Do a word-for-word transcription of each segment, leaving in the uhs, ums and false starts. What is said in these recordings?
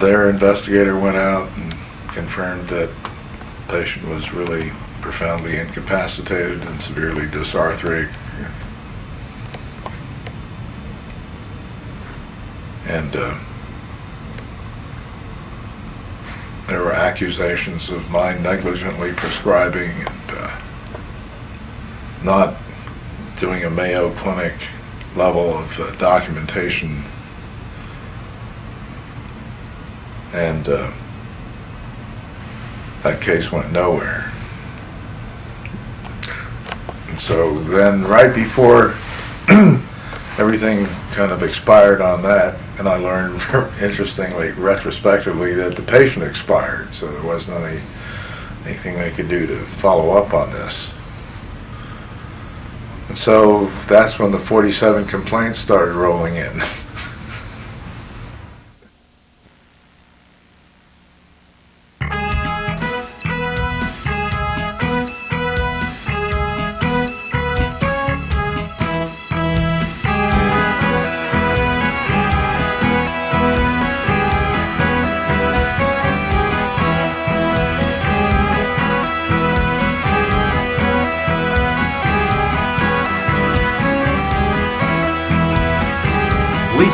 their investigator went out and confirmed that the patient was really profoundly incapacitated and severely dysarthric. And uh, there were accusations of my negligently prescribing and uh, not doing a Mayo Clinic level of uh, documentation. And uh, that case went nowhere. And so then right before everything kind of expired on that, and I learned, interestingly, retrospectively, that the patient expired, so there wasn't any, anything they could do to follow up on this. And so that's when the forty-seven complaints started rolling in.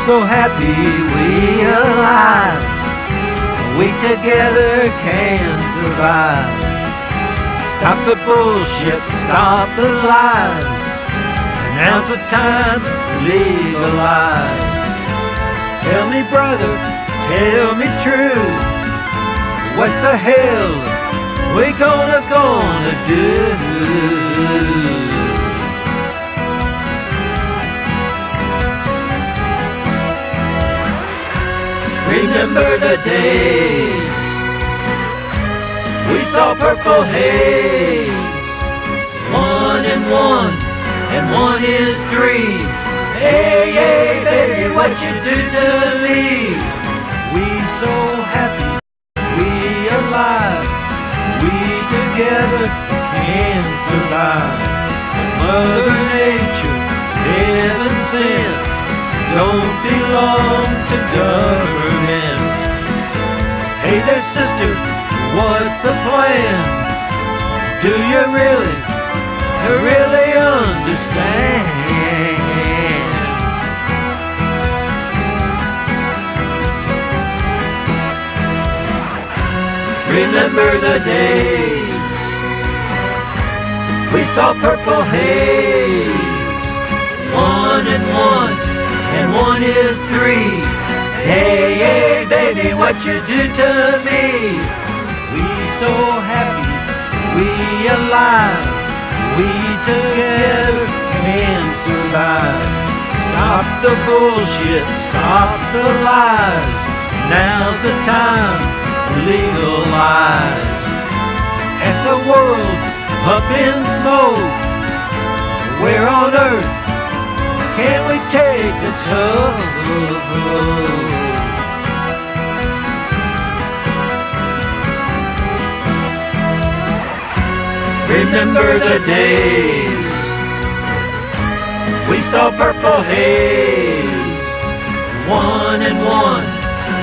We so happy we alive, we together can survive. Stop the bullshit, stop the lies, and now's the time to legalize. Tell me brother, tell me true, what the hell we gonna gonna do? Remember the days we saw purple haze. One and one and one is three. Hey, hey, baby, what you do to me? We so happy, we alive, we together can survive. Mother Nature, heaven sent, don't belong to government. Hey there sister, what's the plan? Do you really, really understand? Remember the days we saw purple haze. One and one, and one is three. Hey, hey, baby, what you do to me? We so happy, we alive, we together can survive. Stop the bullshit, stop the lies, now's the time to legalize. Half the world up in smoke, where on earth can we take a toll? Remember the days we saw purple haze. One and one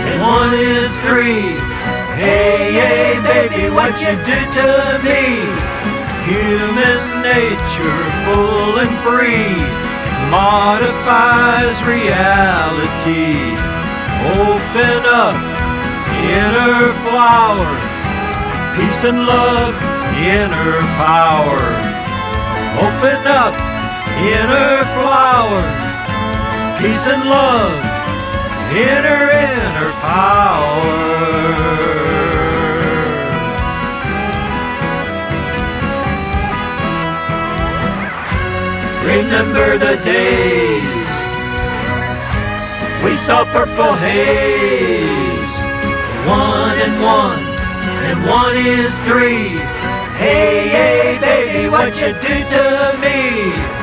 and one is three. Hey, hey, baby, what you do to me? Human nature full and free modifies reality. Open up inner flower, peace and love, inner power. Open up inner flower, peace and love, inner inner power. Remember the days we saw purple haze. One and one and one is three. Hey, hey, baby, what you do to me?